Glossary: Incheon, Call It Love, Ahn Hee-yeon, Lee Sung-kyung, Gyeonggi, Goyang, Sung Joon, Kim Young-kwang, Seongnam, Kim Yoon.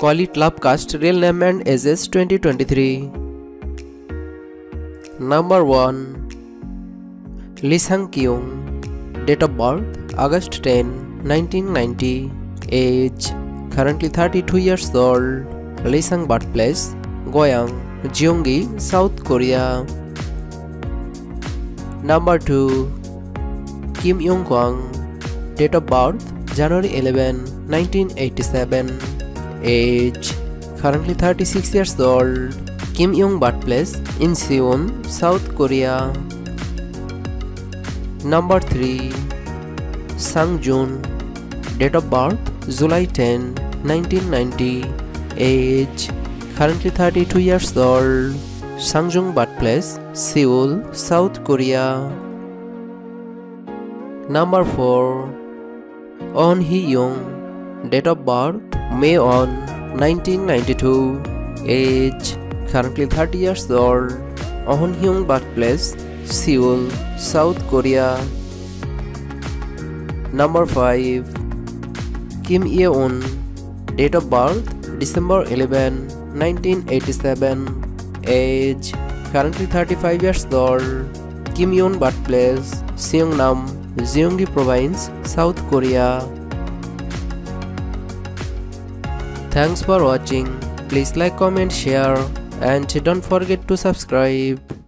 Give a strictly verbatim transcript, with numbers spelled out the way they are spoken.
Call It Love cast, real name and ages twenty twenty-three. Number one. Lee Sung-kyung. Date of birth August tenth nineteen ninety. Age currently thirty-two years old. Lee Sung birthplace Goyang, Gyeonggi, South Korea. Number two. Kim Young-kwang. Date of birth January eleventh nineteen eighty-seven. Age currently thirty-six years old. Kim Yoon birthplace Incheon, South Korea. Number three. Sung Joon. Date of birth July tenth nineteen ninety. Age currently thirty-two years old. Sung Joon birthplace Seoul, South Korea. Number four. Ahn Hee-yeon. Date of birth May first nineteen ninety-two. Age currently thirty years old. Ahn Hee-yeon birthplace Seoul, South Korea. Number five. Kim Yoon. Date of birth December eleventh nineteen eighty-seven. Age currently thirty-five years old. Kim Yoon birthplace Seongnam, Gyeonggi Province, South Korea. Thanks for watching. Please like, comment, share, and don't forget to subscribe.